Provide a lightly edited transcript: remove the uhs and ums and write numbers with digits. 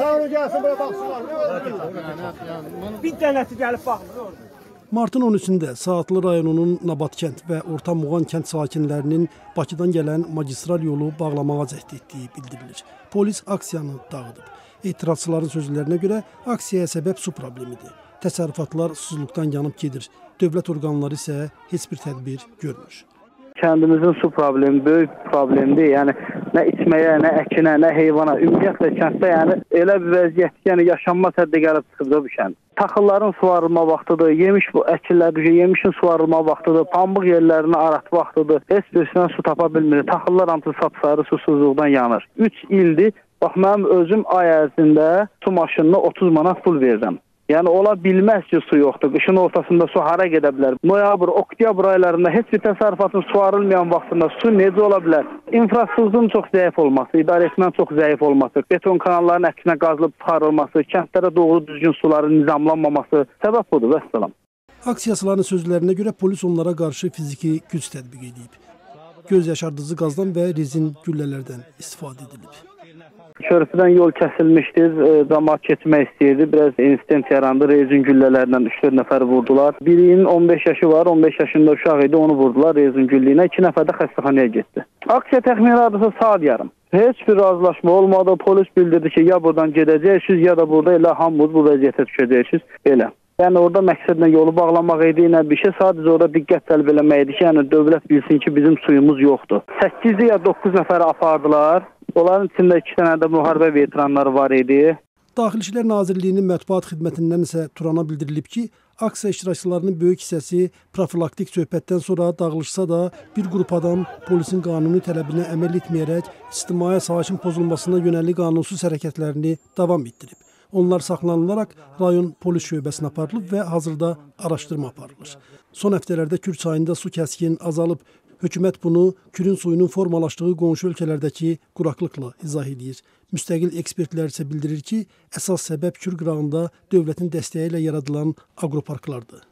Sağ olun, gelsin buraya baksınlar. Bir dənəsi gəlib baxmır orada. Martın 13-də Saatlı rayonunun Nabat kənd və Orta Muğan kənd sakinlərinin Bakıdan gələn magistral yolu bağlamağa cəhd etdiyi bildirilir. Polis aksiyanı dağıdıb. Etirazçıların sözlərinə görə aksiyaya səbəb su problemidir. Təsərrüfatlar susuzluqdan yanıb gedir. Dövlət orqanları isə heç bir tədbir görmür. Kəndimizin su problemi böyük problemdir. Yəni nə içməyə, nə əkinə, nə heyvana, ümumiyyətlə kənddə yəni elə bir vəziyyət, yəni yaşanma həddi gəlib çıxıbdır bu kənd. Taxılların suvarılma vaxtıdır, yemiş bu əkillər, yemişin suvarılma vaxtıdır, pambıq yerlərini arat vaxtıdır. Heç birisindən su tapa bilmir. Taxıllar sapsarı susuzluqdan yanır. 3 ildir, bax mənim özüm ay ərzində su maşınına 30 manat pul verirəm. Yəni ola bilməz ki, su yoxdur. Qışın ortasında su hara gedə bilər? Noyabr, oktyabr aylarında heç bir təsərrüfatın suvarılmayan vaxtında su necə ola bilər? İnfrastrukturun çox zəif olması, idarəetmənin çox zəif olması, beton kanalların əksinə qazılıb çıxarılması, kəndlərə doğru düzgün suların nizamlanmaması səbəb budur. Vəssalam. Aksiyacıların sözlərinə görə polis onlara qarşı fiziki güc tətbiq edib. Göz yaşardıcı qazdan və rezin güllələrdən istifadə edilib. Körpüdən yol kəsilmişdir, camaat keçmək istəyirdi, biraz insident yarandı, rezin güllələrindən 3-4 nəfər vurdular. Birinin 15 yaşı var, 15 yaşında uşaq idi, onu vurdular rezin güllüyünə, 2 nəfər də xəstəxanaya getdi. Aksiya təxmini arası saat yarım. Heç bir razılaşma olmadı, polis bildirdi ki, ya buradan gedəcəksiniz, ya da burada elə hamımız bu vəziyyətə düşəcəksiniz, belə. Yəni orada məqsədlə yolu bağlamaq idi, nə bir şey, sadəcə orada diqqət tələb eləmək idi ki, yəni dövlət bilsin ki, bizim suyumuz yoxdur. 8 ya 9 nəfər apardılar. Onların içində 2 dənə də müharibə veteranları var idi. Daxili İşlər Nazirliyinin mətbuat xidmətindən isə Turana bildirilib ki, aksiya iştirakçılarının böyük hissəsi profilaktik söhbətdən sonra dağılışsa da bir qrup adam polisin qanuni tələbinə əməl etməyərək ictimai sahənin pozulmasına yönəlik qanunsuz hərəkətlərini davam etdirib. Onlar saxlanılaraq rayon polis şöbəsinə aparılıb və hazırda araşdırma aparılır. Son həftələrdə Kür çayında su kəskin azalıb. Hökumət bunu Kürün suyunun formalaşdığı qonşu ölkələrdəki quraqlıqla izah edir. Müstəqil ekspertlər isə bildirir ki, əsas səbəb Kür qırağında dövlətin dəstəyi ilə yaradılan aqroparklardır.